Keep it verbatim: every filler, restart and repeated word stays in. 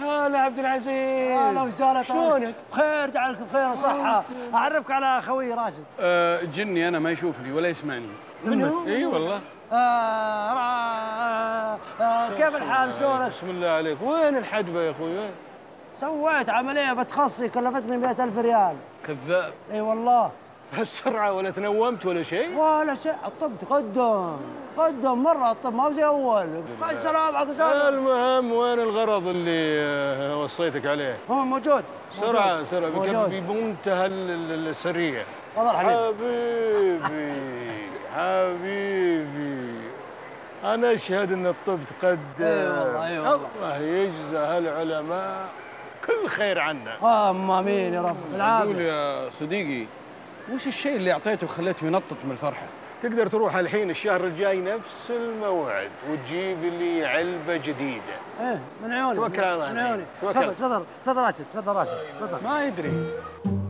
هلا عبد العزيز، اهلا وسهلا. شلونك؟ بخير، جعلك بخير وصحة. اعرفك على خوي راشد. أه جني انا، ما يشوفني ولا يسمعني. منو؟ اي والله. آه آه آه كيف الحال؟ شلونك؟ بسم الله عليك، وين الحجبة يا اخوي؟ وين؟ سويت عملية بتخصي، كلفتني مئة ألف ريال. كذاب. اي والله. هالسرعة ولا تنومت ولا شيء؟ ولا شيء، الطب تقدم تقدم مرة، الطب ما هو زي أول. السلام عليكم. المهم وين الغرض اللي وصيتك عليه؟ هو موجود. سرعة سرعة بمنتهى السرية. تفضل حبيبي. حبيبي أنا أشهد أن الطب تقدم. أي والله أي والله. الله يجزى هالعلماء كل خير عنا. اللهم آمين يا رب. العافية. قول يا صديقي، وش الشيء اللي أعطيته وخليته ينطط من الفرحة؟ تقدر تروح الحين الشهر الجاي نفس الموعد وتجيب لي علبة جديدة. إيه من عيوني. توكل على الله. من عيوني. تفضل تفضل تفضل راشد، تفضل راشد تفضل. ما يدري.